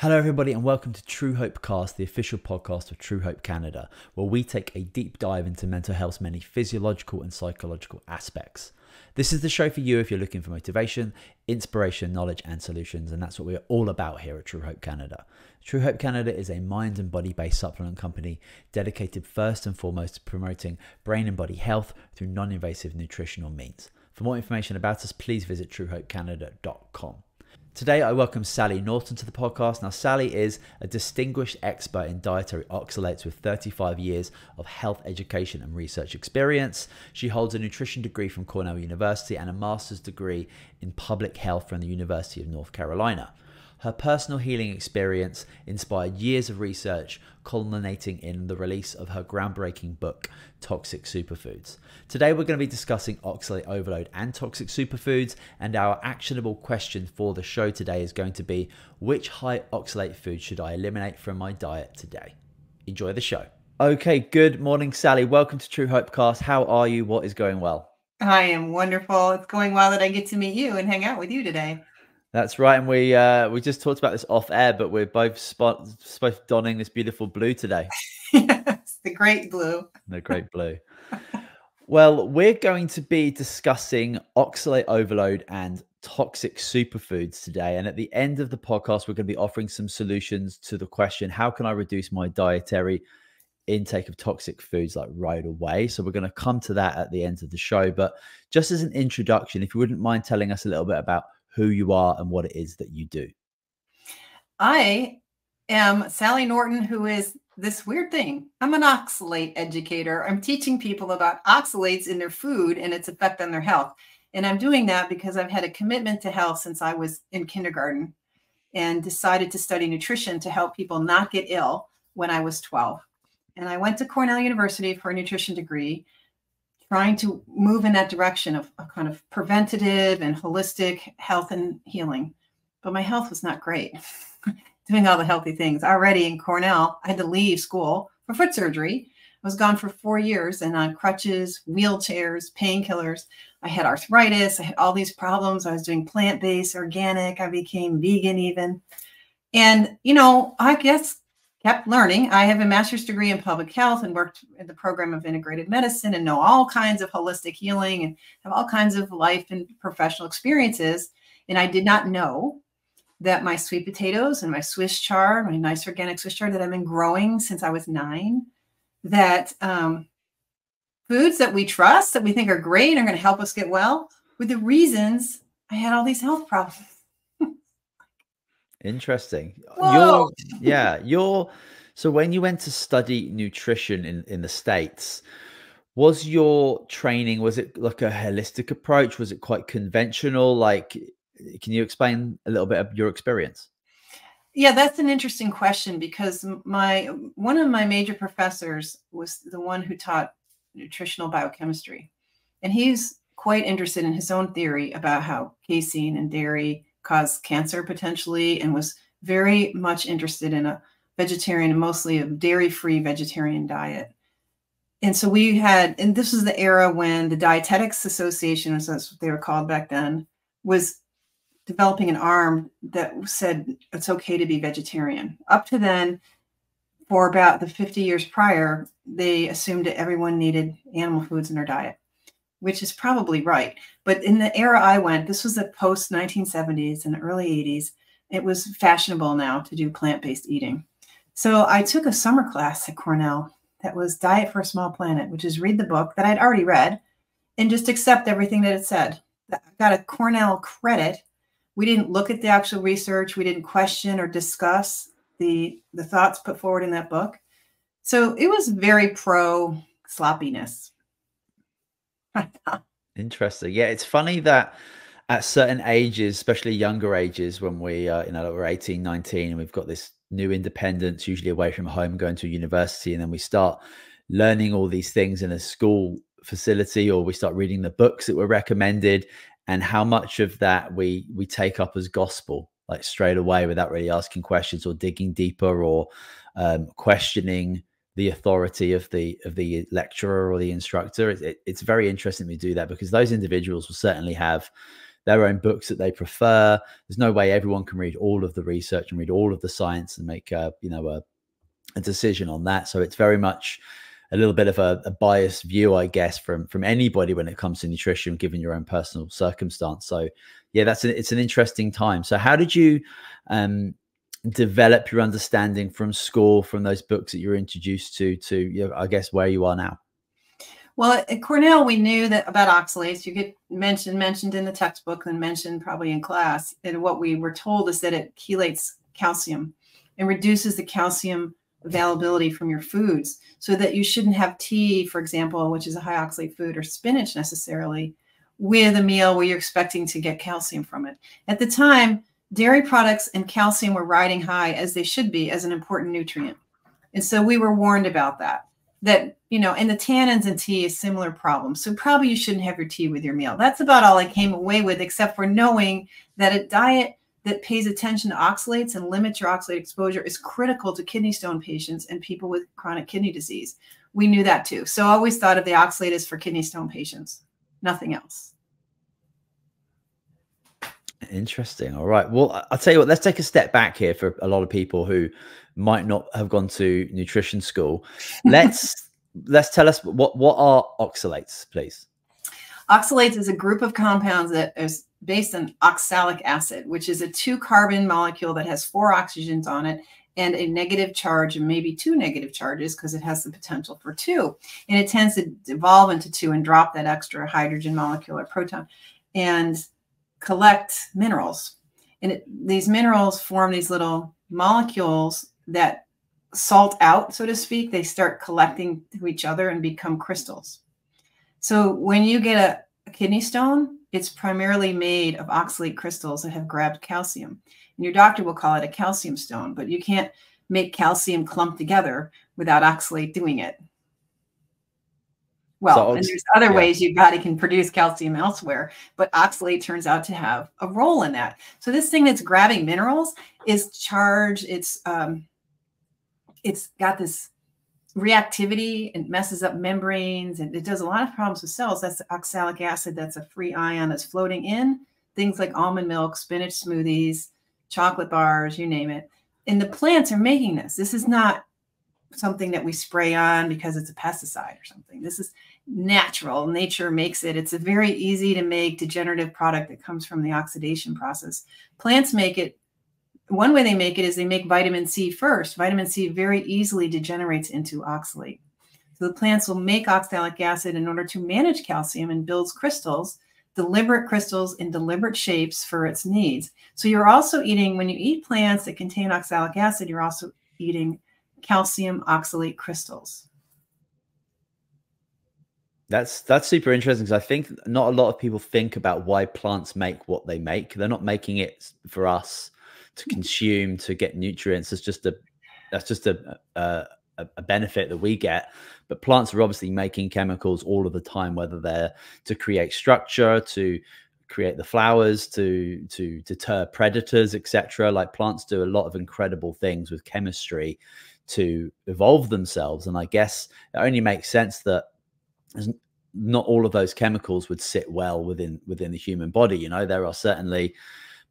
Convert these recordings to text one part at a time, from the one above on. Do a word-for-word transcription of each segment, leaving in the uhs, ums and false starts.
Hello everybody and welcome to True Hope Cast, the official podcast of True Hope Canada, where we take a deep dive into mental health's many physiological and psychological aspects. This is the show for you if you're looking for motivation, inspiration, knowledge and solutions, and that's what we're all about here at True Hope Canada. True Hope Canada is a mind and body based supplement company dedicated first and foremost to promoting brain and body health through non-invasive nutritional means. For more information about us, please visit true hope canada dot com. Today, I welcome Sally Norton to the podcast. Now, Sally is a distinguished expert in dietary oxalates with thirty-five years of health education and research experience. She holds a nutrition degree from Cornell University and a master's degree in public health from the University of North Carolina. Her personal healing experience inspired years of research, culminating in the release of her groundbreaking book, Toxic Superfoods. Today, we're going to be discussing oxalate overload and toxic superfoods, and our actionable question for the show today is going to be, which high oxalate food should I eliminate from my diet today? Enjoy the show. Okay, good morning, Sally. Welcome to True Hope Cast. How are you? What is going well? I am wonderful. It's going well that I get to meet you and hang out with you today. That's right, and we uh, we just talked about this off air, but we're both spot both donning this beautiful blue today. Yes, the great blue. The great blue. Well, we're going to be discussing oxalate overload and toxic superfoods today, and at the end of the podcast, we're going to be offering some solutions to the question: how can I reduce my dietary intake of toxic foods like right away? So we're going to come to that at the end of the show. But just as an introduction, if you wouldn't mind telling us a little bit about who you are and what it is that you do. I am Sally Norton, who is this weird thing. I'm an oxalate educator. I'm teaching people about oxalates in their food and its effect on their health. And I'm doing that because I've had a commitment to health since I was in kindergarten and decided to study nutrition to help people not get ill when I was twelve. And I went to Cornell University for a nutrition degree, trying to move in that direction of a kind of preventative and holistic health and healing. But my health was not great, doing all the healthy things. Already in Cornell, I had to leave school for foot surgery. I was gone for four years and on crutches, wheelchairs, painkillers. I had arthritis. I had all these problems. I was doing plant-based, organic. I became vegan even. And, you know, I guess kept learning. I have a master's degree in public health and worked in the program of integrative medicine and know all kinds of holistic healing and have all kinds of life and professional experiences. And I did not know that my sweet potatoes and my Swiss chard, my nice organic Swiss chard that I've been growing since I was nine, that um, foods that we trust, that we think are great and are going to help us get well, were the reasons I had all these health problems. Interesting. You're, yeah, you're so when you went to study nutrition in in the States, was your training, was it like a holistic approach? Was it quite conventional? Like, can you explain a little bit of your experience? Yeah, that's an interesting question, because my one of my major professors was the one who taught nutritional biochemistry, and he's quite interested in his own theory about how casein and dairy cause cancer potentially, and was very much interested in a vegetarian and mostly a dairy-free vegetarian diet. And so we had, and this was the era when the Dietetics Association, as that's what they were called back then, was developing an arm that said it's okay to be vegetarian. Up to then, for about the fifty years prior, they assumed that everyone needed animal foods in their diet, which is probably right. But in the era I went, this was the post nineteen seventies and the early eighties. It was fashionable now to do plant-based eating. So I took a summer class at Cornell that was Diet for a Small Planet, which is read the book that I'd already read and just accept everything that it said. I got a Cornell credit. We didn't look at the actual research. We didn't question or discuss the, the thoughts put forward in that book. So it was very pro sloppiness. Interesting. Yeah, it's funny that at certain ages, especially younger ages, when we uh you know we're eighteen, nineteen and we've got this new independence, usually away from home, going to university, and then we start learning all these things in a school facility, or we start reading the books that were recommended, and how much of that we we take up as gospel, like straight away, without really asking questions or digging deeper, or um questioning the authority of the of the lecturer or the instructor. It, it, it's very interesting we do that, because those individuals will certainly have their own books that they prefer. There's no way everyone can read all of the research and read all of the science and make uh, you know a, a decision on that. So it's very much a little bit of a, a biased view, I guess, from from anybody when it comes to nutrition, given your own personal circumstance. So yeah, that's an, it's an interesting time. So how did you um, develop your understanding from school, from those books that you were introduced to, to you know, I guess where you are now? Well, at Cornell, we knew that about oxalates. You get mentioned mentioned in the textbook and mentioned probably in class. And what we were told is that it chelates calcium and reduces the calcium availability from your foods, so that you shouldn't have tea, for example, which is a high oxalate food, or spinach necessarily, with a meal where you're expecting to get calcium from it. At the time, dairy products and calcium were riding high, as they should be, as an important nutrient. And so we were warned about that, that, you know, and the tannins in tea is similar problem. So probably you shouldn't have your tea with your meal. That's about all I came away with, except for knowing that a diet that pays attention to oxalates and limits your oxalate exposure is critical to kidney stone patients and people with chronic kidney disease. We knew that too. So I always thought of the oxalate as for kidney stone patients, nothing else. Interesting. All right. Well, I'll tell you what, let's take a step back here for a lot of people who might not have gone to nutrition school. Let's, let's tell us what, what are oxalates, please? Oxalates is a group of compounds that is based on oxalic acid, which is a two carbon molecule that has four oxygens on it and a negative charge, and maybe two negative charges, because it has the potential for two. And it tends to evolve into two and drop that extra hydrogen molecule or proton and collect minerals. And it, these minerals form these little molecules that salt out, so to speak. They start collecting to each other and become crystals. So when you get a, a kidney stone, it's primarily made of oxalate crystals that have grabbed calcium. And your doctor will call it a calcium stone, but you can't make calcium clump together without oxalate doing it. Well, so, and there's other yeah. ways your body can produce calcium elsewhere, but oxalate turns out to have a role in that. So this thing that's grabbing minerals is charged. It's, um, it's got this reactivity and messes up membranes, and it does a lot of problems with cells. That's the oxalic acid. That's a free ion that's floating in things like almond milk, spinach smoothies, chocolate bars, you name it. And the plants are making this. This is not something that we spray on because it's a pesticide or something. This is natural. Nature makes it. It's a very easy to make degenerative product that comes from the oxidation process. Plants make it. One way they make it is they make vitamin C first. Vitamin C very easily degenerates into oxalate. So the plants will make oxalic acid in order to manage calcium and builds crystals, deliberate crystals in deliberate shapes for its needs. So you're also eating, when you eat plants that contain oxalic acid, you're also eating calcium oxalate crystals. That's that's super interesting, because I think not a lot of people think about why plants make what they make. They're not making it for us to consume, to get nutrients. It's just a, that's just a, a, a benefit that we get. But plants are obviously making chemicals all of the time, whether they're to create structure, to create the flowers, to, to deter predators, et cetera. Like, plants do a lot of incredible things with chemistry to evolve themselves. And I guess it only makes sense that not all of those chemicals would sit well within, within the human body. You know, there are certainly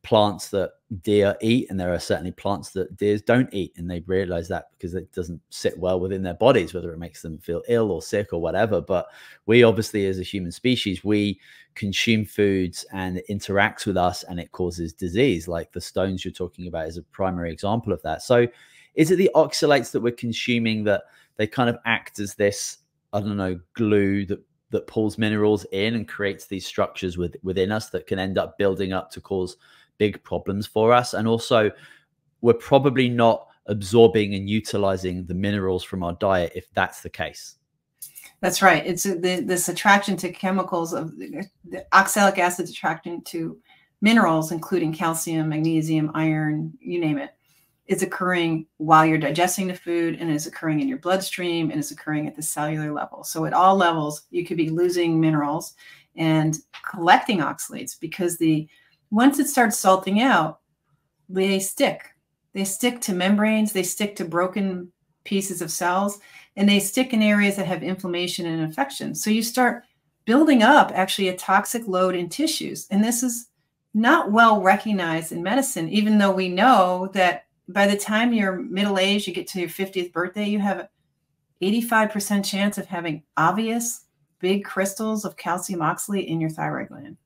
plants that deer eat, and there are certainly plants that deers don't eat, and they realize that because it doesn't sit well within their bodies, whether it makes them feel ill or sick or whatever. But we obviously, as a human species, we consume foods and it interacts with us and it causes disease. Like the stones you're talking about is a primary example of that. So is it the oxalates that we're consuming that they kind of act as this, I don't know, glue that that pulls minerals in and creates these structures with, within us that can end up building up to cause big problems for us? And also, we're probably not absorbing and utilizing the minerals from our diet if that's the case. That's right. It's uh, the, this attraction to chemicals, of the, the oxalic acid attraction to minerals, including calcium, magnesium, iron, you name it, is occurring while you're digesting the food, and is occurring in your bloodstream, and is occurring at the cellular level. So at all levels, you could be losing minerals and collecting oxalates, because the once it starts salting out, they stick. They stick to membranes, they stick to broken pieces of cells, and they stick in areas that have inflammation and infection. So you start building up actually a toxic load in tissues. And this is not well recognized in medicine, even though we know that by the time you're middle age, you get to your fiftieth birthday, you have an eighty-five percent chance of having obvious big crystals of calcium oxalate in your thyroid gland.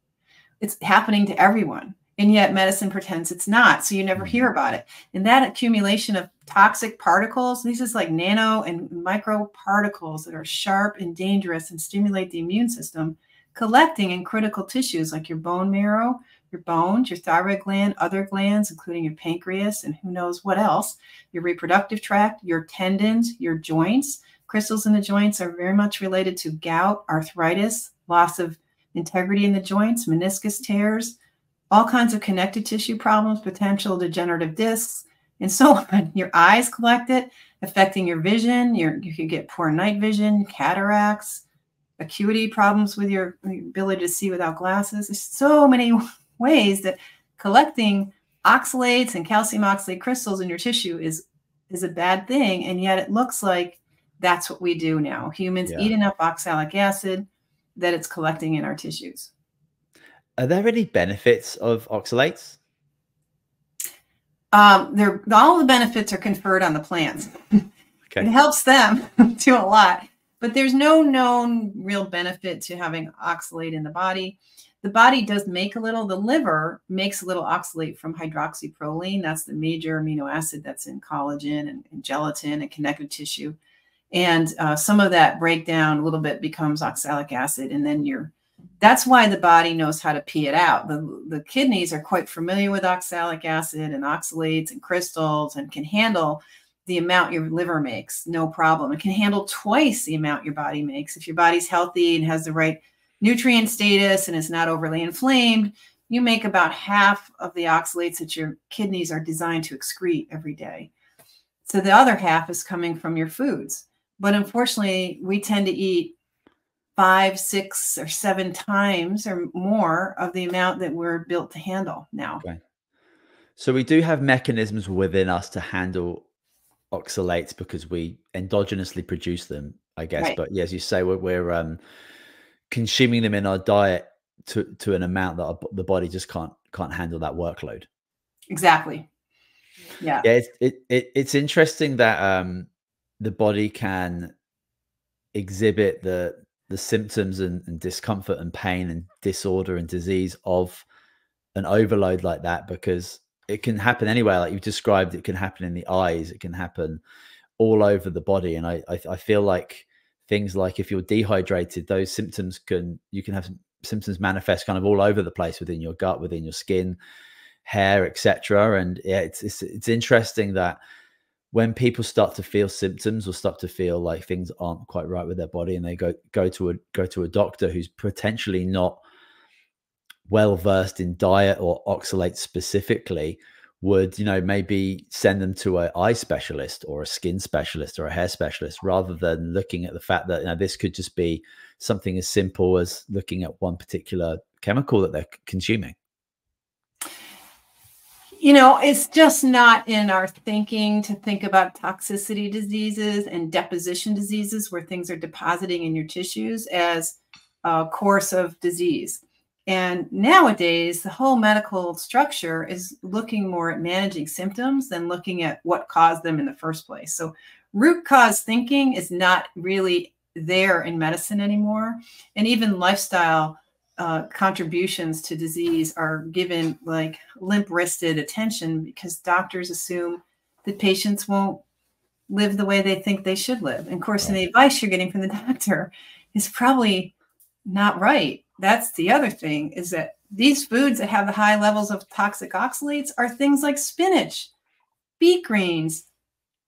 It's happening to everyone. And yet medicine pretends it's not. So you never hear about it. And that accumulation of toxic particles, these is like nano and micro particles that are sharp and dangerous and stimulate the immune system, collecting in critical tissues like your bone marrow, your bones, your thyroid gland, other glands, including your pancreas and who knows what else, your reproductive tract, your tendons, your joints. Crystals in the joints are very much related to gout, arthritis, loss of integrity in the joints, meniscus tears, all kinds of connective tissue problems, potential degenerative discs, and so on. Your eyes collect it, affecting your vision. Your, you could get poor night vision, cataracts, acuity problems with your ability to see without glasses. There's so many ways that collecting oxalates and calcium oxalate crystals in your tissue is, is a bad thing, and yet it looks like that's what we do now. Humans yeah. eat enough oxalic acid that it's collecting in our tissues. Are there any benefits of oxalates? Um, they're, all the benefits are conferred on the plants. Okay. It helps them do a lot, but there's no known real benefit to having oxalate in the body. The body does make a little, the liver makes a little oxalate from hydroxyproline. That's the major amino acid that's in collagen and, and gelatin and connective tissue. And uh, some of that breakdown a little bit becomes oxalic acid, and then you're that's why the body knows how to pee it out. The, the kidneys are quite familiar with oxalic acid and oxalates and crystals and can handle the amount your liver makes, no problem. It can handle twice the amount your body makes. If your body's healthy and has the right nutrient status and is not overly inflamed, you make about half of the oxalates that your kidneys are designed to excrete every day. So the other half is coming from your foods. But unfortunately, we tend to eat five, six, or seven times or more of the amount that we're built to handle now. Okay. So we do have mechanisms within us to handle oxalates because we endogenously produce them, I guess. Right. But yeah, as you say, we're, we're um, consuming them in our diet to, to an amount that our, the body just can't, can't handle that workload. Exactly. Yeah. Yeah, it's, it, it, it's interesting that um, the body can exhibit the, the symptoms and, and discomfort and pain and disorder and disease of an overload like that, because it can happen anywhere. Like you described, it can happen in the eyes. It can happen all over the body. And I, I, I feel like things like if you're dehydrated, those symptoms can, you can have symptoms manifest kind of all over the place within your gut, within your skin, hair, et cetera. And yeah, it's, it's, it's interesting that when people start to feel symptoms or start to feel like things aren't quite right with their body, and they go go to a go to a doctor who's potentially not well versed in diet or oxalate specifically, would you know maybe send them to an eye specialist or a skin specialist or a hair specialist, rather than looking at the fact that you know this could just be something as simple as looking at one particular chemical that they're consuming. You know, it's just not in our thinking to think about toxicity diseases and deposition diseases where things are depositing in your tissues as a course of disease. And nowadays, the whole medical structure is looking more at managing symptoms than looking at what caused them in the first place. So root cause thinking is not really there in medicine anymore. And even lifestyle Uh, contributions to disease are given like limp-wristed attention because doctors assume that patients won't live the way they think they should live. And of course, and the advice you're getting from the doctor is probably not right. That's the other thing, is that these foods that have the high levels of toxic oxalates are things like spinach, beet greens,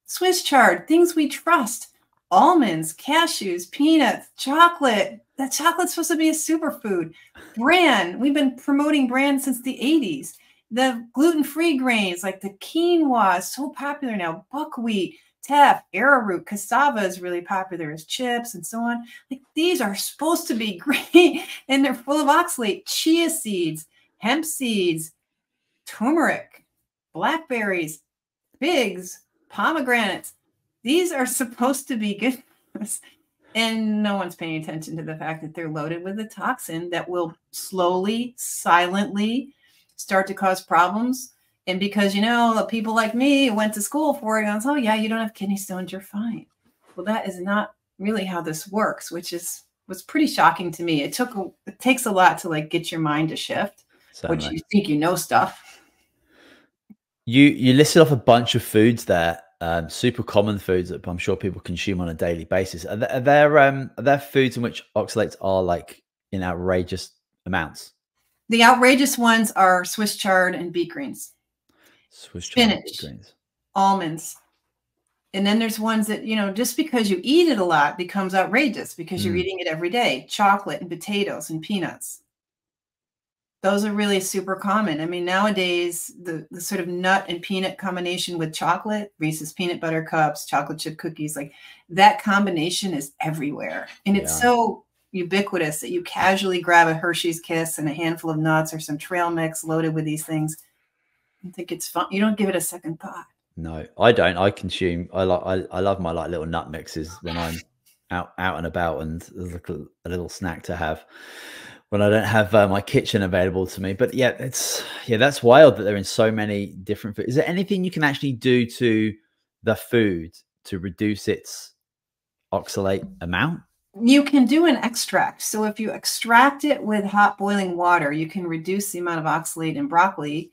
Swiss chard, things we trust, almonds, cashews, peanuts, chocolate. That chocolate's supposed to be a superfood. Bran, we've been promoting bran since the eighties. The gluten-free grains like the quinoa is so popular now. Buckwheat, teff, arrowroot, cassava is really popular as chips and so on. Like these are supposed to be great and they're full of oxalate. Chia seeds, hemp seeds, turmeric, blackberries, figs, pomegranates. These are supposed to be good for us. And no one's paying attention to the fact that they're loaded with a toxin that will slowly, silently start to cause problems. And because, you know, people like me went to school for it, and I was, oh, yeah, you don't have kidney stones, you're fine. Well, that is not really how this works, which is was pretty shocking to me. It took it takes a lot to, like, get your mind to shift, Certainly. which you think you know stuff. You you listed off a bunch of foods there, um, super common foods that I'm sure people consume on a daily basis. Are there, are there, um, are there foods in which oxalates are, like, in outrageous amounts? The outrageous ones are Swiss chard and beet greens. Swiss spinach, almonds. And then there's ones that, you know, just because you eat it a lot becomes outrageous because mm. you're eating it every day. Chocolate and potatoes and peanuts. Those are really super common. I mean, nowadays, the, the sort of nut and peanut combination with chocolate, Reese's peanut butter cups, chocolate chip cookies, like that combination is everywhere. And yeah. it's so ubiquitous that you casually grab a Hershey's Kiss and a handful of nuts or some trail mix loaded with these things. I think it's fun. You don't give it a second thought. No, I don't. I consume. I like. I, I love my like little nut mixes when I'm out, out and about, and there's like a, a little snack to have when I don't have uh, my kitchen available to me. But yeah, it's yeah, that's wild that they're in so many different foods. Is there anything you can actually do to the food to reduce its oxalate amount? You can do an extract. So if you extract it with hot boiling water, you can reduce the amount of oxalate in broccoli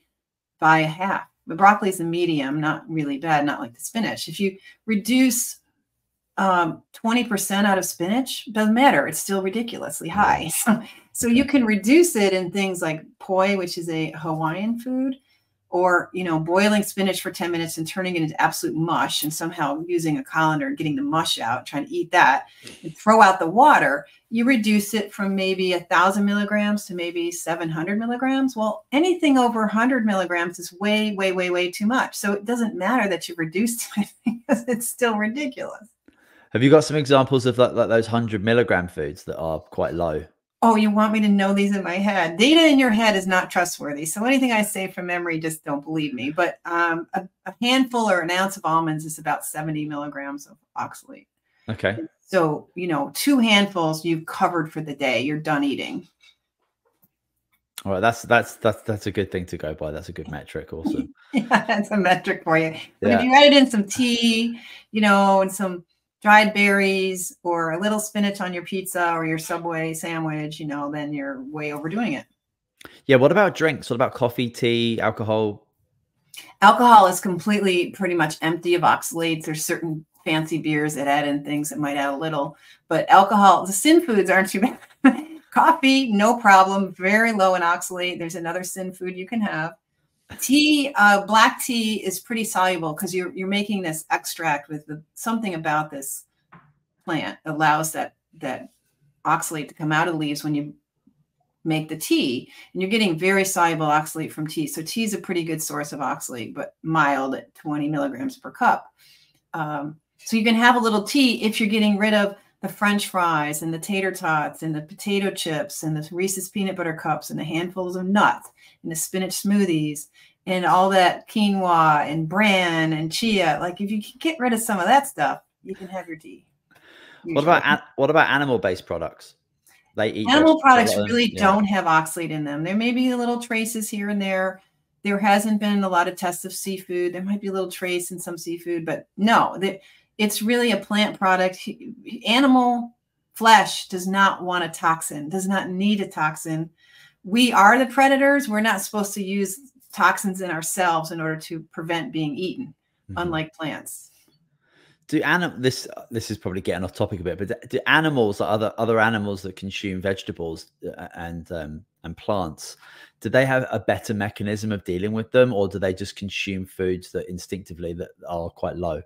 by a half. But broccoli is a medium, not really bad, not like the spinach. If you reduce um, twenty percent out of spinach, doesn't matter. It's still ridiculously high. So, so you can reduce it in things like poi, which is a Hawaiian food, or, you know, boiling spinach for ten minutes and turning it into absolute mush and somehow using a colander and getting the mush out, trying to eat that and throw out the water. You reduce it from maybe a thousand milligrams to maybe seven hundred milligrams. Well, anything over one hundred milligrams is way, way, way, way too much. So it doesn't matter that you've reduced it because it's still ridiculous. Have you got some examples of like, like those one hundred milligram foods that are quite low? Oh, you want me to know these in my head? Data in your head is not trustworthy. So anything I say from memory, just don't believe me. But um, a, a handful or an ounce of almonds is about seventy milligrams of oxalate. Okay. So, you know, two handfuls you've covered for the day. You're done eating. All right. That's, that's, that's, that's a good thing to go by. That's a good metric. Awesome. Yeah, that's a metric for you. But yeah. if you added in some tea, you know, and some dried berries or a little spinach on your pizza or your Subway sandwich, you know, then you're way overdoing it. Yeah. What about drinks? What about coffee, tea, alcohol? Alcohol is completely pretty much empty of oxalates. There's certain fancy beers that add in things that might add a little, but alcohol, the sin foods aren't too bad. Coffee, no problem. Very low in oxalate. There's another sin food you can have. Tea, uh, black tea is pretty soluble because you're, you're making this extract with the, something about this plant allows that, that oxalate to come out of the leaves when you make the tea, and you're getting very soluble oxalate from tea. So tea is a pretty good source of oxalate, but mild at twenty milligrams per cup. Um, so you can have a little tea if you're getting rid of the French fries and the tater tots and the potato chips and the Reese's peanut butter cups and the handfuls of nuts and the spinach smoothies and all that quinoa and bran and chia. Like if you can get rid of some of that stuff, you can have your tea. Usually. What about, what about animal-based products? They eat Animal products really yeah. don't have oxalate in them. There may be a little traces here and there. There hasn't been a lot of tests of seafood. There might be a little trace in some seafood, but no, the, it's really a plant product. Animal flesh does not want a toxin, does not need a toxin. We are the predators. We're not supposed to use toxins in ourselves in order to prevent being eaten, mm-hmm. unlike plants. Do anim this, this is probably getting off topic a bit, but do animals, other, other animals that consume vegetables and, um, and plants, do they have a better mechanism of dealing with them, or do they just consume foods that instinctively that are quite low?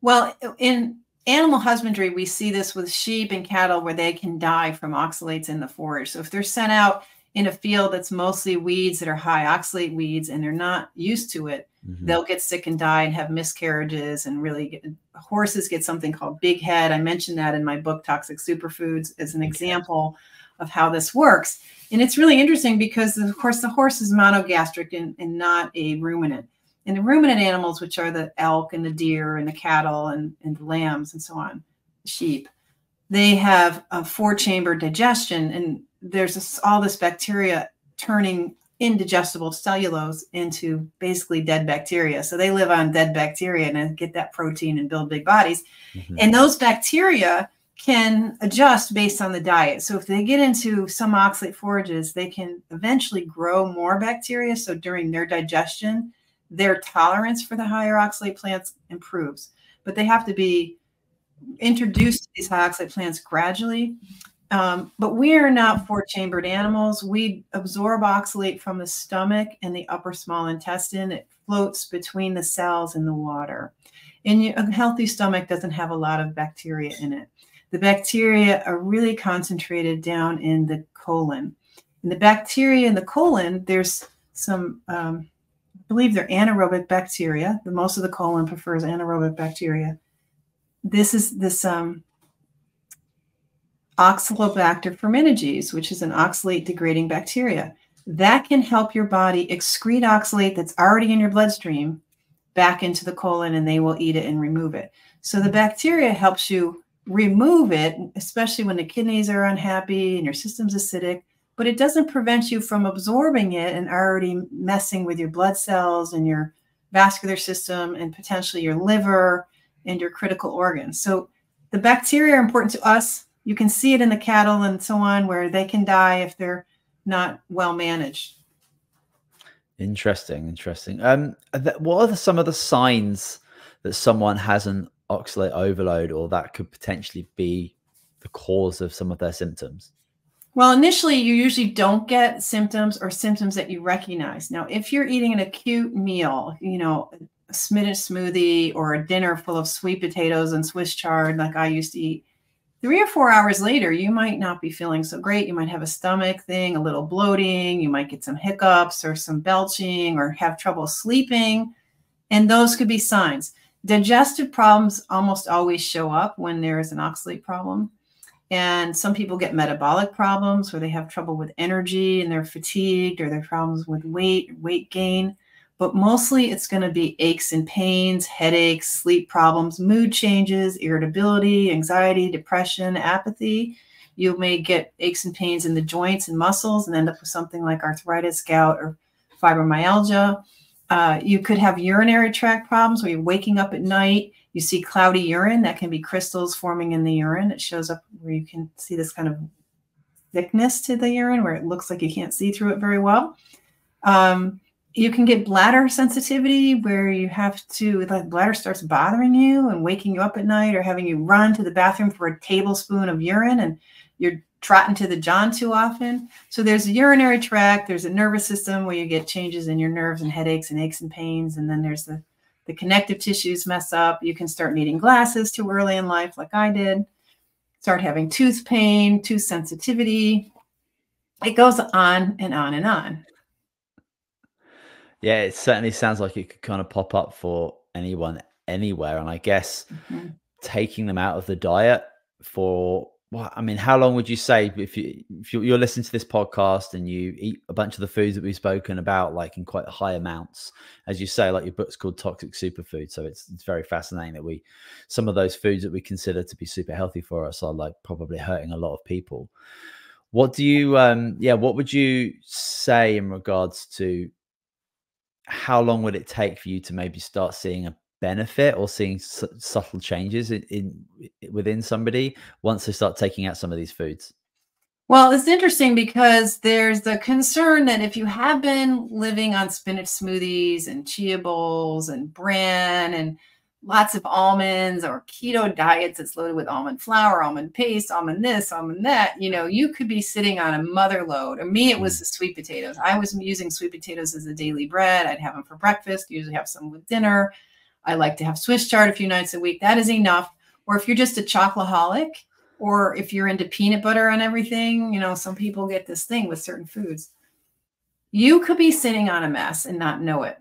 Well, in animal husbandry, we see this with sheep and cattle where they can die from oxalates in the forage. So if they're sent out in a field that's mostly weeds that are high oxalate weeds and they're not used to it, mm-hmm. they'll get sick and die and have miscarriages and really get, horses get something called big head. I mentioned that in my book, Toxic Superfoods, as an okay. example of how this works. And it's really interesting because, of course, the horse is monogastric and, and not a ruminant. And the ruminant animals, which are the elk and the deer and the cattle and, and the lambs and so on, sheep, they have a four-chamber digestion. And there's this, all this bacteria turning indigestible cellulose into basically dead bacteria. So they live on dead bacteria and get that protein and build big bodies. Mm-hmm. And those bacteria can adjust based on the diet. So if they get into some oxalate forages, they can eventually grow more bacteria. So during their digestion, their tolerance for the higher oxalate plants improves. But they have to be introduced to these high oxalate plants gradually. Um, but we are not four-chambered animals. We absorb oxalate from the stomach and the upper small intestine. It floats between the cells and the water. And a healthy stomach doesn't have a lot of bacteria in it. The bacteria are really concentrated down in the colon. And the bacteria in the colon, there's some, um, I believe they're anaerobic bacteria. The most of the colon prefers anaerobic bacteria. This is this um, oxalobacter formigenes, which is an oxalate degrading bacteria. That can help your body excrete oxalate that's already in your bloodstream back into the colon, and they will eat it and remove it. So the bacteria helps you remove it, especially when the kidneys are unhappy and your system's acidic, but it doesn't prevent you from absorbing it and already messing with your blood cells and your vascular system and potentially your liver and your critical organs. So the bacteria are important to us. You can see it in the cattle and so on, where they can die if they're not well managed. Interesting, interesting. Um, what are some of the signs that someone has an oxalate overload, or that could potentially be the cause of some of their symptoms? Well, initially, you usually don't get symptoms or symptoms that you recognize. Now, if you're eating an acute meal, you know, a smoothie or a dinner full of sweet potatoes and Swiss chard, like I used to eat, three or four hours later, you might not be feeling so great. You might have a stomach thing, a little bloating. You might get some hiccups or some belching or have trouble sleeping. And those could be signs. Digestive problems almost always show up when there is an oxalate problem. And some people get metabolic problems where they have trouble with energy and they're fatigued, or their problems with weight, weight gain. But mostly it's going to be aches and pains, headaches, sleep problems, mood changes, irritability, anxiety, depression, apathy. You may get aches and pains in the joints and muscles and end up with something like arthritis, gout, or fibromyalgia. Uh, you could have urinary tract problems where you're waking up at night, you see cloudy urine. That can be crystals forming in the urine. It shows up where you can see this kind of thickness to the urine where it looks like you can't see through it very well. Um, you can get bladder sensitivity where you have to, like, bladder starts bothering you and waking you up at night, or having you run to the bathroom for a tablespoon of urine and you're trotting to the john too often. So there's a urinary tract, there's a nervous system where you get changes in your nerves and headaches and aches and pains. And then there's the, the connective tissues mess up. You can start needing glasses too early in life, like I did. Start having tooth pain, tooth sensitivity. It goes on and on and on. Yeah, it certainly sounds like it could kind of pop up for anyone anywhere. And I guess mm-hmm. taking them out of the diet for, well, I mean, how long would you say, if, you, if you're listening to this podcast and you eat a bunch of the foods that we've spoken about, like in quite high amounts, as you say, like your book's called Toxic Superfoods. So it's, it's very fascinating that we, some of those foods that we consider to be super healthy for us are like probably hurting a lot of people. What do you, um, yeah, what would you say in regards to how long would it take for you to maybe start seeing a benefit or seeing su subtle changes in, in within somebody once they start taking out some of these foods? Well, it's interesting because there's the concern that if you have been living on spinach smoothies and chia bowls and bran and lots of almonds, or keto diets that's loaded with almond flour, almond paste, almond this, almond that, you know, you could be sitting on a mother load. Or me, it was the sweet potatoes. I was using sweet potatoes as a daily bread. I'd have them for breakfast, usually have some with dinner. I like to have Swiss chard a few nights a week. That is enough. Or if you're just a chocoholic, or if you're into peanut butter and everything, you know, some people get this thing with certain foods. You could be sitting on a mess and not know it.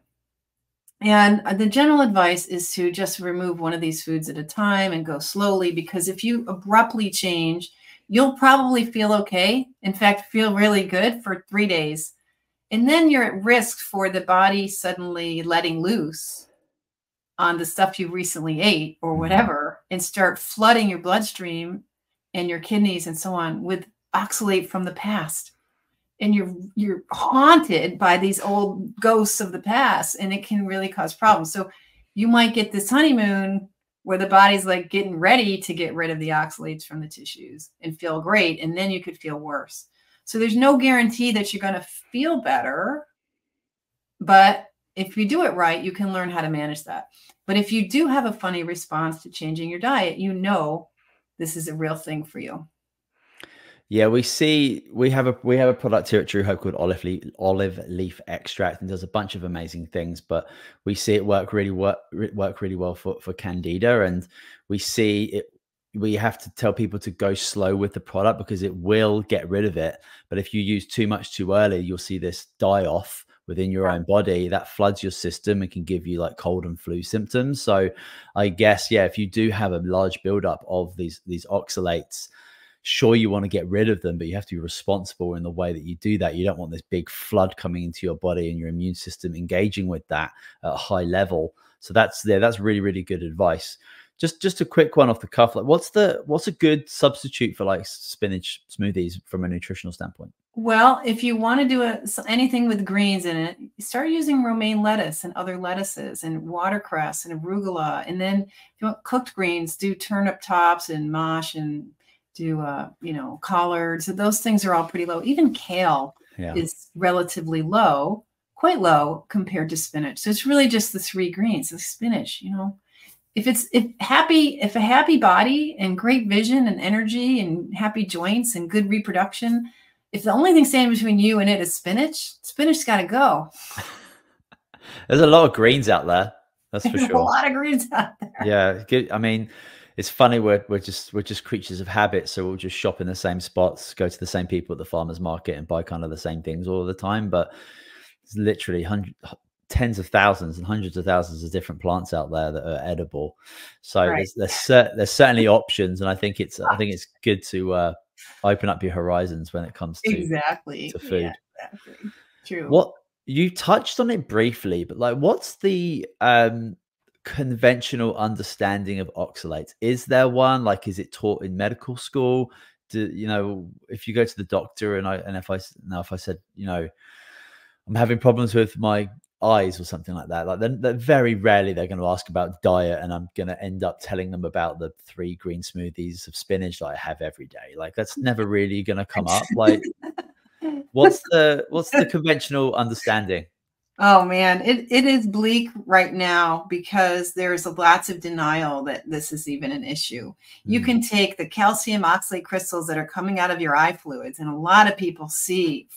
And the general advice is to just remove one of these foods at a time and go slowly, because if you abruptly change, you'll probably feel okay. In fact, feel really good for three days. And then you're at risk for the body suddenly letting loose on the stuff you recently ate or whatever, and start flooding your bloodstream and your kidneys and so on with oxalate from the past. and you're you're haunted by these old ghosts of the past, and it can really cause problems. So you might get this honeymoon where the body's like getting ready to get rid of the oxalates from the tissues and feel great, and then you could feel worse. So there's no guarantee that you're going to feel better, but if you do it right, you can learn how to manage that. But if you do have a funny response to changing your diet, you know this is a real thing for you. Yeah, we see we have a we have a product here at True Hope called olive leaf, olive leaf extract, and does a bunch of amazing things. But we see it work really work work really well for for candida, and we see it. We have to tell people to go slow with the product because it will get rid of it. But if you use too much too early, you'll see this die off within your own body that floods your system and can give you like cold and flu symptoms. So I guess, yeah, if you do have a large buildup of these, these oxalates, sure, you want to get rid of them, but you have to be responsible in the way that you do that. You don't want this big flood coming into your body and your immune system engaging with that at a high level. So that's there. Yeah, that's really, really good advice. Just, just a quick one off the cuff. Like, what's the what's a good substitute for like spinach smoothies from a nutritional standpoint? Well, if you want to do a, anything with greens in it, start using romaine lettuce and other lettuces and watercress and arugula. And then if you want cooked greens, do turnip tops and mosh, and do uh, you know, collards. So those things are all pretty low. Even kale yeah. is relatively low, quite low compared to spinach. So it's really just the three greens, the spinach, you know. If it's if happy, if a happy body and great vision and energy and happy joints and good reproduction, if the only thing standing between you and it is spinach, spinach's got to go. There's a lot of greens out there. That's for There's sure. A lot of greens out there. Yeah, good. I mean, it's funny. We're we're just we're just creatures of habit, so we'll just shop in the same spots, go to the same people at the farmers market, and buy kind of the same things all the time. But it's literally hundreds. Tens of thousands and hundreds of thousands of different plants out there that are edible. So right. there's there's, cer there's certainly options, and I think it's I think it's good to uh, open up your horizons when it comes to exactly to food. Yeah, exactly. True. What you touched on it briefly, but like, what's the um, conventional understanding of oxalates? Is there one? Like, is it taught in medical school? Do you know if you go to the doctor and I and if I now if I said you know I'm having problems with my eyes or something like that, like then very rarely they're going to ask about diet, and I'm going to end up telling them about the three green smoothies of spinach that I have every day. Like that's never really going to come up. Like what's the what's the conventional understanding? Oh man, it, it is bleak right now because there's lots of denial that this is even an issue. You mm. can take the calcium oxalate crystals that are coming out of your eye fluids, and a lot of people see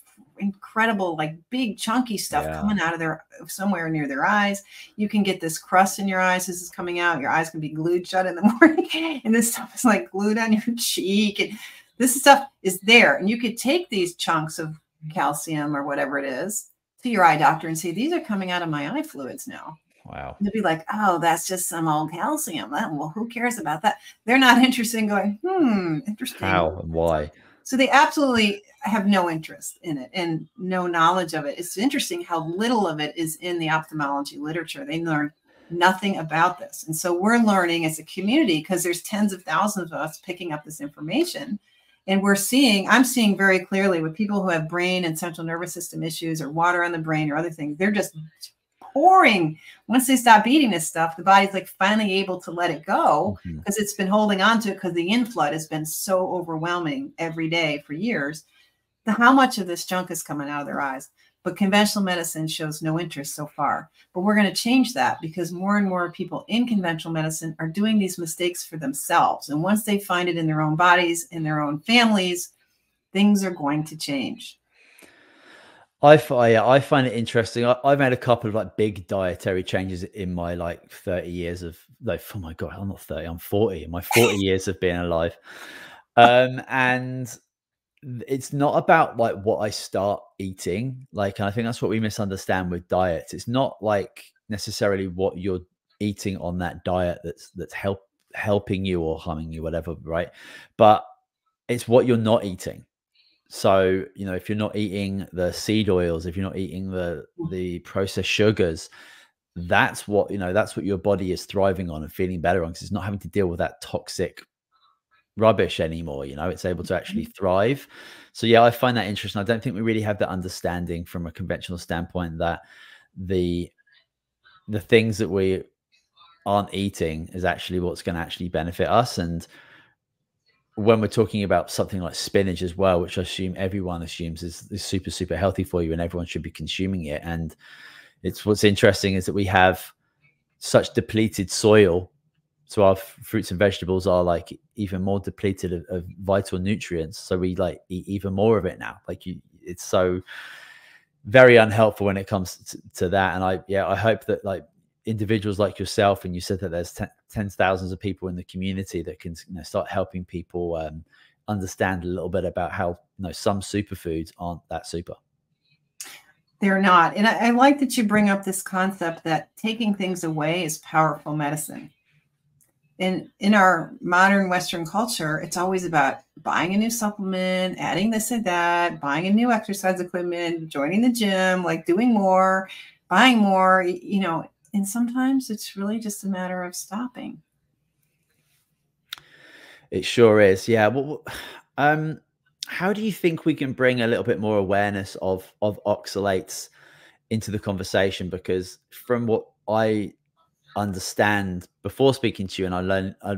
incredible, like big chunky stuff yeah. coming out of their somewhere near their eyes. You can get this crust in your eyes. This is coming out. Your eyes can be glued shut in the morning, and this stuff is like glued on your cheek. And this stuff is there. And you could take these chunks of calcium or whatever it is to your eye doctor and say, these are coming out of my eye fluids now. Wow. And they'll be like, oh, that's just some old calcium. Well, who cares about that? They're not interested in going, hmm, interesting. How and why? So they absolutely have no interest in it and no knowledge of it. It's interesting how little of it is in the ophthalmology literature. They learn nothing about this. And so we're learning as a community because there's tens of thousands of us picking up this information. And we're seeing, I'm seeing very clearly with people who have brain and central nervous system issues or water on the brain or other things, they're just pouring. Once they stop eating this stuff, the body's like finally able to let it go because mm-hmm. it's been holding on to it because the inflow has been so overwhelming every day for years. The, how much of this junk is coming out of their eyes? But conventional medicine shows no interest so far. But we're going to change that because more and more people in conventional medicine are doing these mistakes for themselves. And once they find it in their own bodies, in their own families, things are going to change. I, I find it interesting. I, I've made a couple of like big dietary changes in my like thirty years of like, oh my God, I'm not thirty, I'm forty. In my forty years of being alive. Um, and it's not about like what I start eating. Like, and I think that's what we misunderstand with diets. It's not like necessarily what you're eating on that diet that's, that's help helping you or harming you, whatever. Right. But it's what you're not eating. So, you know, if you're not eating the seed oils, if you're not eating the, the processed sugars, that's what, you know, that's what your body is thriving on and feeling better on because it's not having to deal with that toxic rubbish anymore. You know, it's able to actually thrive. So yeah, I find that interesting. I don't think we really have that understanding from a conventional standpoint that the the things that we aren't eating is actually what's going to actually benefit us. And when we're talking about something like spinach as well, which I assume everyone assumes is, is super, super healthy for you and everyone should be consuming it. And it's what's interesting is that we have such depleted soil. So our fruits and vegetables are like even more depleted of, of vital nutrients. So we like eat even more of it now. Like you, it's so very unhelpful when it comes to, to that. And I, yeah, I hope that like individuals like yourself, and you said that there's tens thousands of people in the community that can you know, start helping people um, understand a little bit about how you know some superfoods aren't that super. They're not. And I, I like that you bring up this concept that taking things away is powerful medicine. In, in our modern Western culture, it's always about buying a new supplement, adding this and that, buying a new exercise equipment, joining the gym, like doing more, buying more, you know, and sometimes it's really just a matter of stopping. It sure is. Yeah. Well, um, how do you think we can bring a little bit more awareness of, of oxalates into the conversation? Because from what I understand before speaking to you, and I learn I,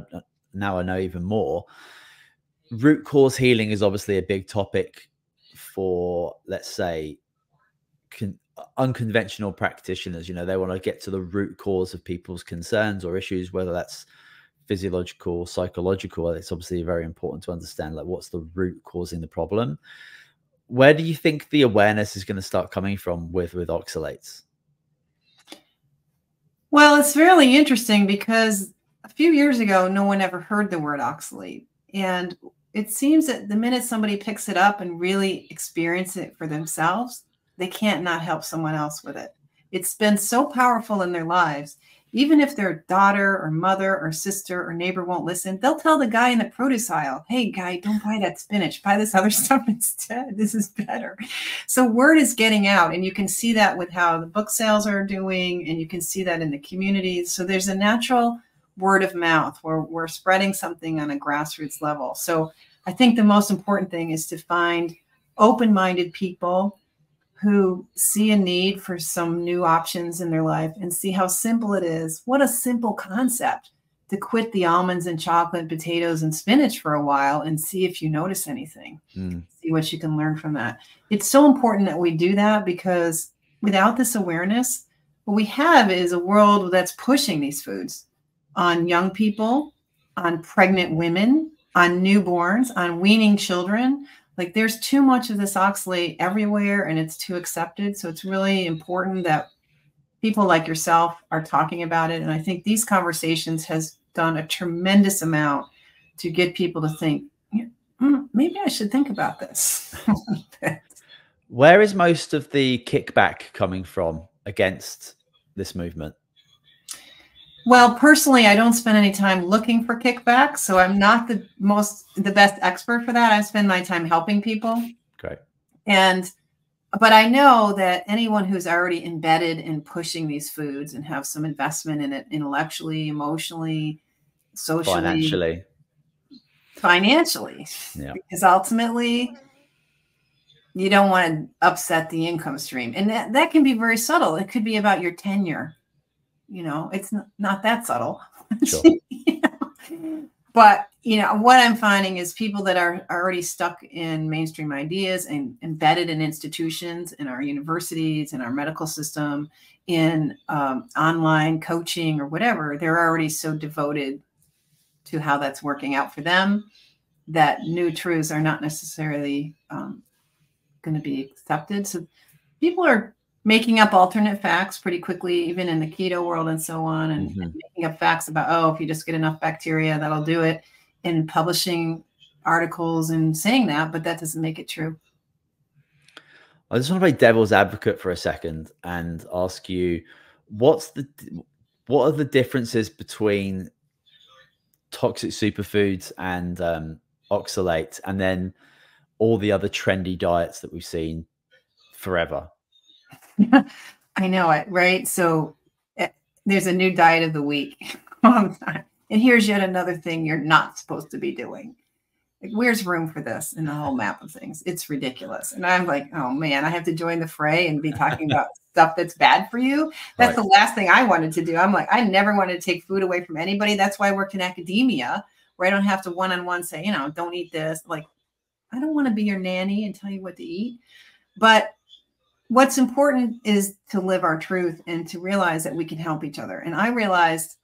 now I know even more, root cause healing is obviously a big topic for, let's say, con unconventional practitioners. You know, they want to get to the root cause of people's concerns or issues, whether that's physiological, psychological. It's obviously very important to understand like what's the root causing the problem. Where do you think the awareness is going to start coming from with with oxalates? Well, it's really interesting because a few years ago, no one ever heard the word oxalate. And it seems that the minute somebody picks it up and really experiences it for themselves, they can't not help someone else with it. It's been so powerful in their lives. Even if their daughter or mother or sister or neighbor won't listen, they'll tell the guy in the produce aisle, hey, guy, don't buy that spinach. Buy this other stuff instead. This is better. So word is getting out, and you can see that with how the book sales are doing, and you can see that in the community. So there's a natural word of mouth where we're spreading something on a grassroots level. So I think the most important thing is to find open-minded people who see a need for some new options in their life and see how simple it is. What a simple concept to quit the almonds and chocolate, potatoes and spinach for a while and see if you notice anything, mm. see what you can learn from that. It's so important that we do that, because without this awareness, what we have is a world that's pushing these foods on young people, on pregnant women, on newborns, on weaning children. Like there's too much of this oxalate everywhere and it's too accepted. So it's really important that people like yourself are talking about it. And I think these conversations has done a tremendous amount to get people to think, mm, maybe I should think about this. Where is most of the kickback coming from against this movement? Well, personally, I don't spend any time looking for kickbacks, so I'm not the most, the best expert for that. I spend my time helping people. Okay. And, but I know that anyone who's already embedded in pushing these foods and have some investment in it intellectually, emotionally, socially, financially, financially, yeah. Because ultimately you don't want to upset the income stream. And that, that can be very subtle. It could be about your tenure. You know, it's not, not that subtle, sure. You know? But, you know, what I'm finding is people that are already stuck in mainstream ideas and embedded in institutions, in our universities, in our medical system, in um, online coaching or whatever, they're already so devoted to how that's working out for them that new truths are not necessarily um, going to be accepted. So people are making up alternate facts pretty quickly, even in the keto world and so on, and, mm-hmm. and making up facts about, oh, if you just get enough bacteria, that'll do it, and publishing articles and saying that, but that doesn't make it true. I just want to play devil's advocate for a second and ask you, what's the, what are the differences between toxic superfoods and um, oxalates, and then all the other trendy diets that we've seen forever? I know it, right? So uh, there's a new diet of the week all the time. And here's yet another thing you're not supposed to be doing. Like, where's room for this in the whole map of things? It's ridiculous. And I'm like, oh man, I have to join the fray and be talking about stuff that's bad for you. That's right. The last thing I wanted to do. I'm like, I never wanted to take food away from anybody. That's why I worked in academia, where I don't have to one-on-one say, you know, don't eat this. Like, I don't want to be your nanny and tell you what to eat. But what's important is to live our truth and to realize that we can help each other. And I realized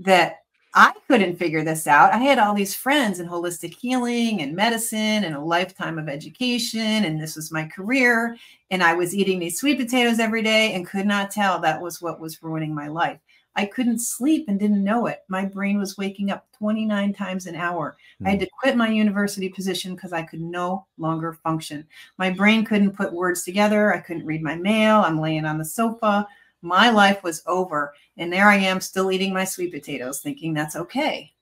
that I couldn't figure this out. I had all these friends in holistic healing and medicine and a lifetime of education, and this was my career. And I was eating these sweet potatoes every day and could not tell that was what was ruining my life. I couldn't sleep and didn't know it. My brain was waking up twenty-nine times an hour. Mm. I had to quit my university position because I could no longer function. My brain couldn't put words together. I couldn't read my mail. I'm laying on the sofa. My life was over. And there I am, still eating my sweet potatoes, thinking that's okay.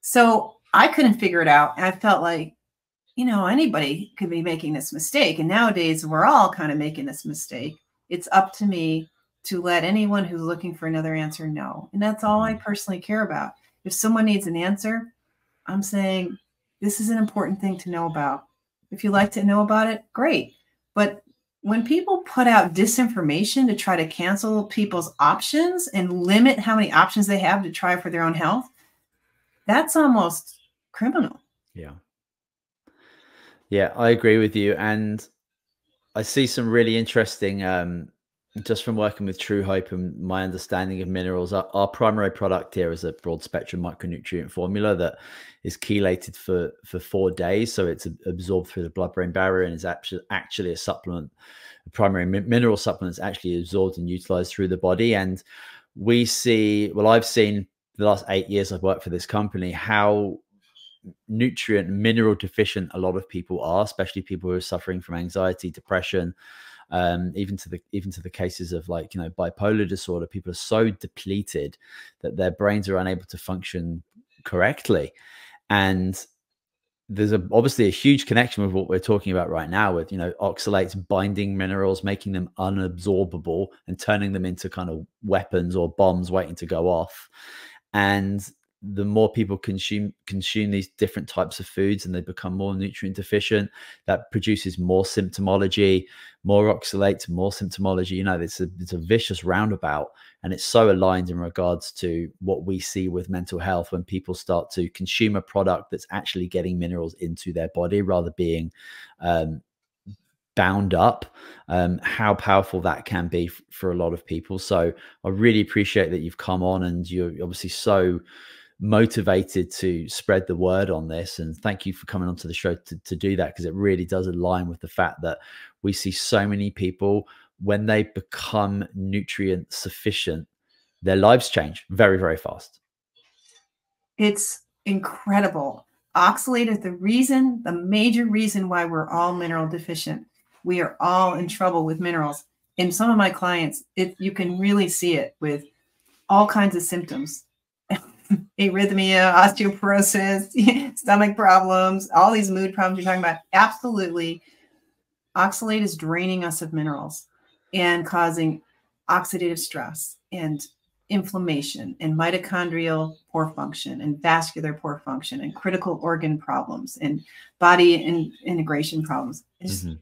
So I couldn't figure it out. And I felt like, you know, anybody could be making this mistake. And nowadays we're all kind of making this mistake. It's up to me to let anyone who's looking for another answer know. And that's all I personally care about. If someone needs an answer, I'm saying, this is an important thing to know about. If you'd like to know about it, great. But when people put out disinformation to try to cancel people's options and limit how many options they have to try for their own health, that's almost criminal. Yeah. Yeah, I agree with you. And I see some really interesting, um, just from working with True Hope and my understanding of minerals, our, our primary product here is a broad spectrum micronutrient formula that is chelated for, for four days. So it's absorbed through the blood-brain barrier and is actually, actually a supplement, a primary mineral supplement is actually absorbed and utilized through the body. And we see, well, I've seen the last eight years I've worked for this company, how nutrient mineral deficient a lot of people are, especially people who are suffering from anxiety, depression, Um, even to the even to the cases of, like, you know, bipolar disorder. People are so depleted that their brains are unable to function correctly. And there's a, obviously a huge connection with what we're talking about right now with, you know, oxalates binding minerals, making them unabsorbable and turning them into kind of weapons or bombs waiting to go off. And the more people consume consume these different types of foods and they become more nutrient deficient, that produces more symptomology, more oxalates, more symptomology. You know, it's a, it's a vicious roundabout, and it's so aligned in regards to what we see with mental health when people start to consume a product that's actually getting minerals into their body rather being um, bound up, um, how powerful that can be for a lot of people. So I really appreciate that you've come on, and you're obviously so motivated to spread the word on this, and thank you for coming onto the show to, to do that, because it really does align with the fact that we see so many people, when they become nutrient sufficient, their lives change very, very fast. It's incredible. Oxalate is the reason, the major reason why we're all mineral deficient. We are all in trouble with minerals. In some of my clients, it, you can really see it with all kinds of symptoms. Arrhythmia, osteoporosis, stomach problems, all these mood problems you're talking about. Absolutely. Oxalate is draining us of minerals and causing oxidative stress and inflammation and mitochondrial poor function and vascular poor function and critical organ problems and body in integration problems. Mm-hmm.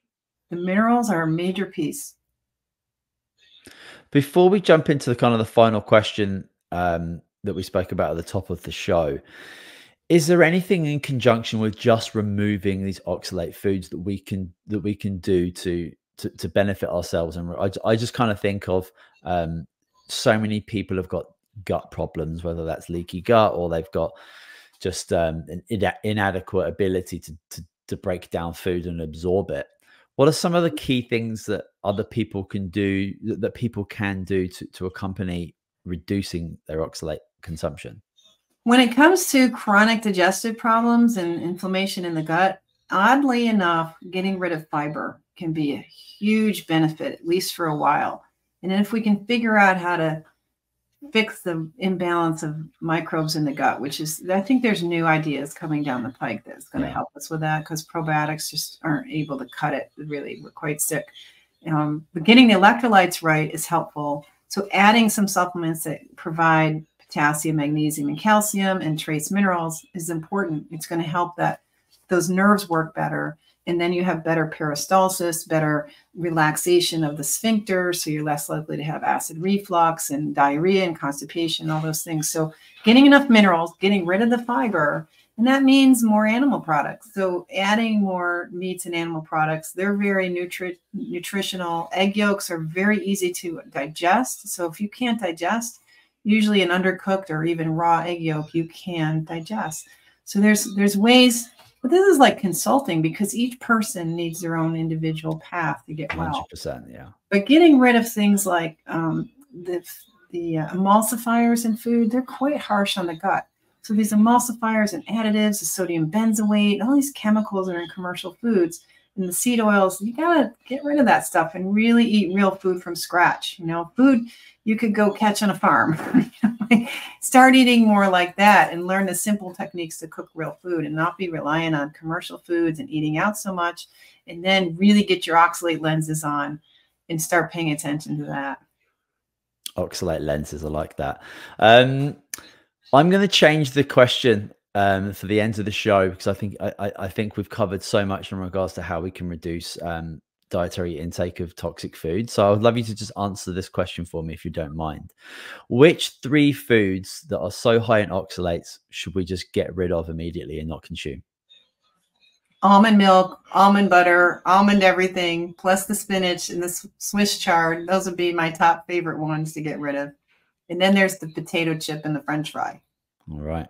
The minerals are a major piece. Before we jump into the kind of the final question, um, that we spoke about at the top of the show, is there anything in conjunction with just removing these oxalate foods that we can that we can do to to, to benefit ourselves? And I, I just kind of think of um so many people have got gut problems, whether that's leaky gut or they've got just um an in inadequate ability to, to to break down food and absorb it. What are some of the key things that other people can do that people can do to, to accompany reducing their oxalate consumption? When it comes to chronic digestive problems and inflammation in the gut, oddly enough, getting rid of fiber can be a huge benefit, at least for a while. And then if we can figure out how to fix the imbalance of microbes in the gut, which is, I think there's new ideas coming down the pike that's going to yeah. help us with that, because probiotics just aren't able to cut it. Really, we're quite sick. Um, but getting the electrolytes right is helpful. So adding some supplements that provide potassium, magnesium, and calcium and trace minerals is important. It's going to help that those nerves work better. And then you have better peristalsis, better relaxation of the sphincter. So you're less likely to have acid reflux and diarrhea and constipation, and all those things. So getting enough minerals, getting rid of the fiber, and that means more animal products. So adding more meats and animal products, they're very nutri nutritional. Egg yolks are very easy to digest. So if you can't digest, usually an undercooked or even raw egg yolk, you can digest. So there's, there's ways. But this is like consulting, because each person needs their own individual path to get well. one hundred percent, yeah. But getting rid of things like um, the, the uh, emulsifiers in food, they're quite harsh on the gut. So these emulsifiers and additives, the sodium benzoate, all these chemicals that are in commercial foods, and the seed oils, you got to get rid of that stuff and really eat real food from scratch. You know, food you could go catch on a farm. Start eating more like that and learn the simple techniques to cook real food and not be relying on commercial foods and eating out so much. And then really get your oxalate lenses on and start paying attention to that. Oxalate lenses, I like that. Um, I'm going to change the question um for the end of the show, because I think I, I think we've covered so much in regards to how we can reduce um dietary intake of toxic food. So I would love you to just answer this question for me, if you don't mind. Which three foods that are so high in oxalates should we just get rid of immediately and not consume? Almond milk, almond butter, almond everything, plus the spinach and the Swiss chard. Those would be my top favorite ones to get rid of. And then there's the potato chip and the french fry. All right.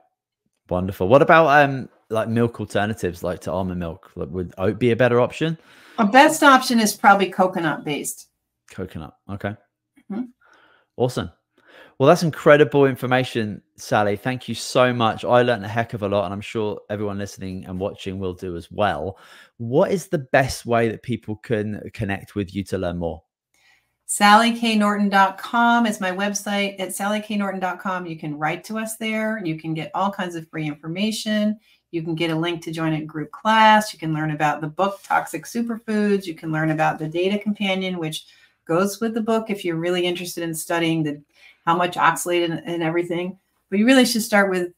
Wonderful. What about um like milk alternatives, like to almond milk? Like, would oat be a better option? Our best option is probably coconut based. Coconut. Okay. Mm-hmm. Awesome. Well, that's incredible information, Sally. Thank you so much. I learned a heck of a lot, and I'm sure everyone listening and watching will do as well. What is the best way that people can connect with you to learn more? sally k norton dot com is my website. At sally k norton dot com, you can write to us there. You can get all kinds of free information. You can get a link to join a group class. You can learn about the book, Toxic Superfoods. You can learn about the data companion, which goes with the book if you're really interested in studying the how much oxalate and, and everything. But you really should start with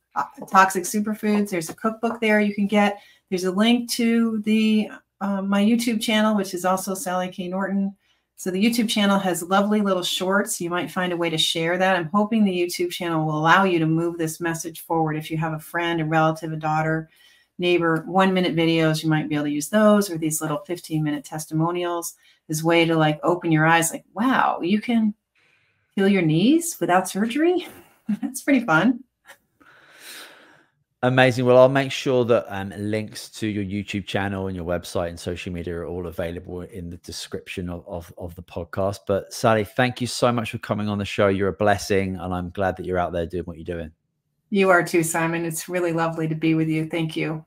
Toxic Superfoods. There's a cookbook there you can get. There's a link to the uh, my YouTube channel, which is also Sally K. Norton. So the YouTube channel has lovely little shorts. You might find a way to share that. I'm hoping the YouTube channel will allow you to move this message forward. If you have a friend, a relative, a daughter, neighbor, one minute videos, you might be able to use those, or these little fifteen minute testimonials as a way to like open your eyes. Like, wow, you can heal your knees without surgery. That's pretty fun. Amazing. Well, I'll make sure that um, links to your YouTube channel and your website and social media are all available in the description of, of, of the podcast. But Sally, thank you so much for coming on the show. You're a blessing, and I'm glad that you're out there doing what you're doing. You are too, Simon. It's really lovely to be with you. Thank you.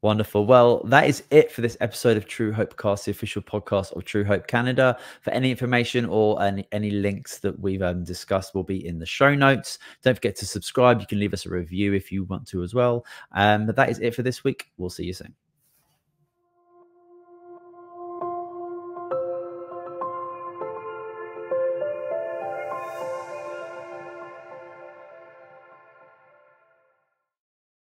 Wonderful. Well, that is it for this episode of True Hope Cast, the official podcast of True Hope Canada. For any information or any, any links that we've um, discussed will be in the show notes. Don't forget to subscribe. You can leave us a review if you want to as well. Um, but that is it for this week. We'll see you soon.